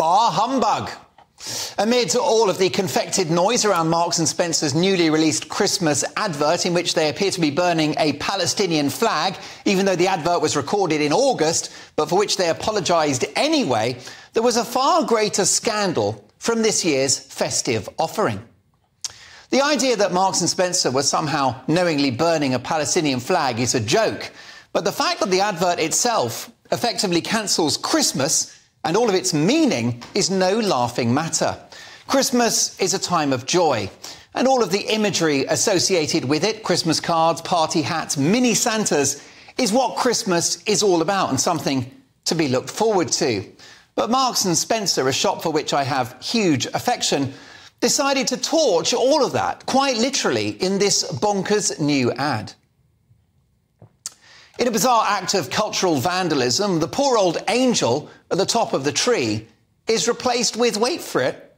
Bah humbug! Amid all of the confected noise around Marks and Spencer's newly released Christmas advert, in which they appear to be burning a Palestinian flag, even though the advert was recorded in August, but for which they apologised anyway, there was a far greater scandal from this year's festive offering. The idea that Marks and Spencer were somehow knowingly burning a Palestinian flag is a joke, but the fact that the advert itself effectively cancels Christmas and all of its meaning is no laughing matter. Christmas is a time of joy, and all of the imagery associated with it, Christmas cards, party hats, mini Santas, is what Christmas is all about and something to be looked forward to. But Marks and Spencer, a shop for which I have huge affection, decided to torch all of that, quite literally, in this bonkers new ad. In a bizarre act of cultural vandalism, the poor old angel at the top of the tree is replaced with, wait for it,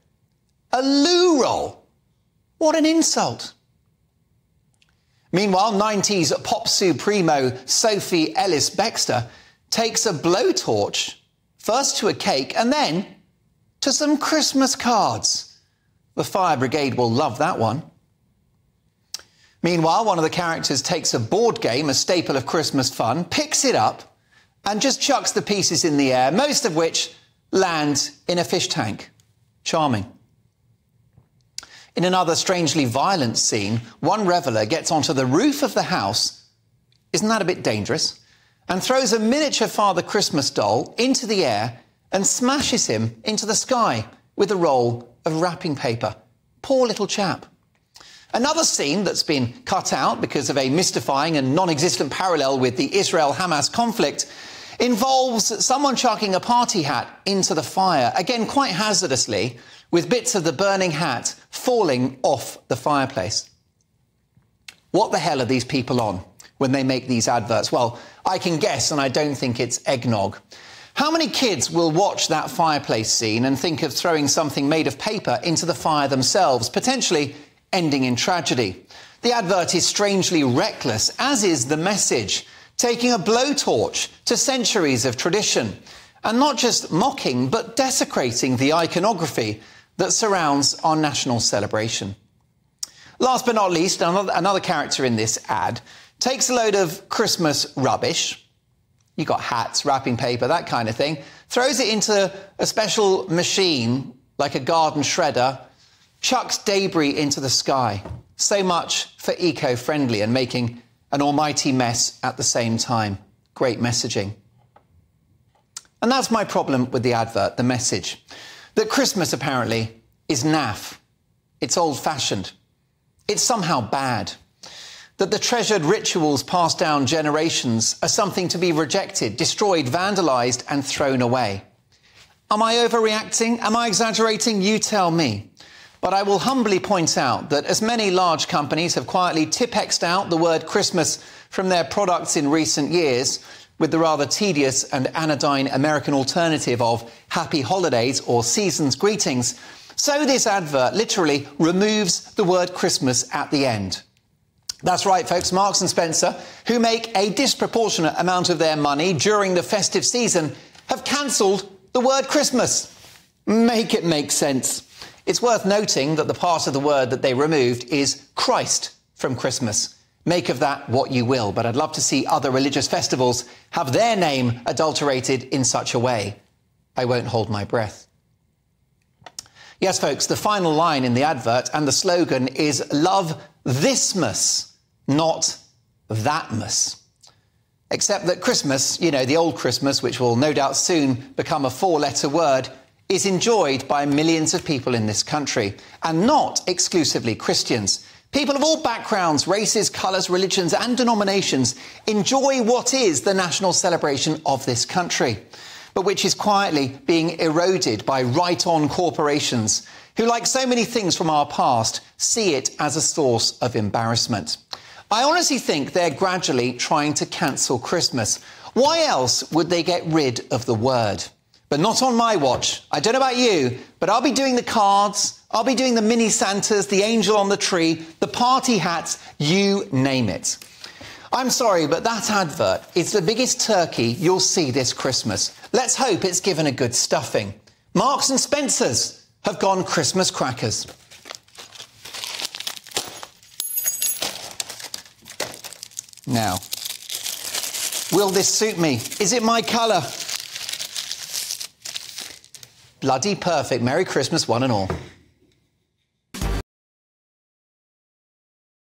a loo roll. What an insult. Meanwhile, 90s pop supremo Sophie Ellis-Bextor takes a blowtorch, first to a cake and then to some Christmas cards. The fire brigade will love that one. Meanwhile, one of the characters takes a board game, a staple of Christmas fun, picks it up and just chucks the pieces in the air, most of which land in a fish tank. Charming. In another strangely violent scene, one reveller gets onto the roof of the house, isn't that a bit dangerous, and throws a miniature Father Christmas doll into the air and smashes him into the sky with a roll of wrapping paper. Poor little chap. Another scene that's been cut out because of a mystifying and non-existent parallel with the Israel-Hamas conflict involves someone chucking a party hat into the fire, again quite hazardously, with bits of the burning hat falling off the fireplace. What the hell are these people on when they make these adverts? Well, I can guess, and I don't think it's eggnog. How many kids will watch that fireplace scene and think of throwing something made of paper into the fire themselves, potentially ending in tragedy? The advert is strangely reckless, as is the message, taking a blowtorch to centuries of tradition, and not just mocking, but desecrating the iconography that surrounds our national celebration. Last but not least, another character in this ad takes a load of Christmas rubbish, you've got hats, wrapping paper, that kind of thing, throws it into a special machine, like a garden shredder, chucks debris into the sky. So much for eco-friendly and making an almighty mess at the same time. Great messaging. And that's my problem with the advert, the message. That Christmas, apparently, is naff. It's old-fashioned. It's somehow bad. That the treasured rituals passed down generations are something to be rejected, destroyed, vandalised and thrown away. Am I overreacting? Am I exaggerating? You tell me. But I will humbly point out that as many large companies have quietly tipexed out the word Christmas from their products in recent years, with the rather tedious and anodyne American alternative of happy holidays or season's greetings, so this advert literally removes the word Christmas at the end. That's right, folks, Marks and Spencer, who make a disproportionate amount of their money during the festive season, have cancelled the word Christmas. Make it make sense. It's worth noting that the part of the word that they removed is Christ from Christmas. Make of that what you will, but I'd love to see other religious festivals have their name adulterated in such a way. I won't hold my breath. Yes, folks, the final line in the advert and the slogan is love thismas, not thatmas. Except that Christmas, you know, the old Christmas, which will no doubt soon become a four-letter word, is enjoyed by millions of people in this country, and not exclusively Christians. People of all backgrounds, races, colours, religions and denominations enjoy what is the national celebration of this country, but which is quietly being eroded by right-on corporations who, like so many things from our past, see it as a source of embarrassment. I honestly think they're gradually trying to cancel Christmas. Why else would they get rid of the word? But not on my watch. I don't know about you, but I'll be doing the cards, I'll be doing the mini Santas, the angel on the tree, the party hats, you name it. I'm sorry, but that advert is the biggest turkey you'll see this Christmas. Let's hope it's given a good stuffing. Marks and Spencers have gone Christmas crackers. Now, will this suit me? Is it my colour? Bloody perfect. Merry Christmas, one and all.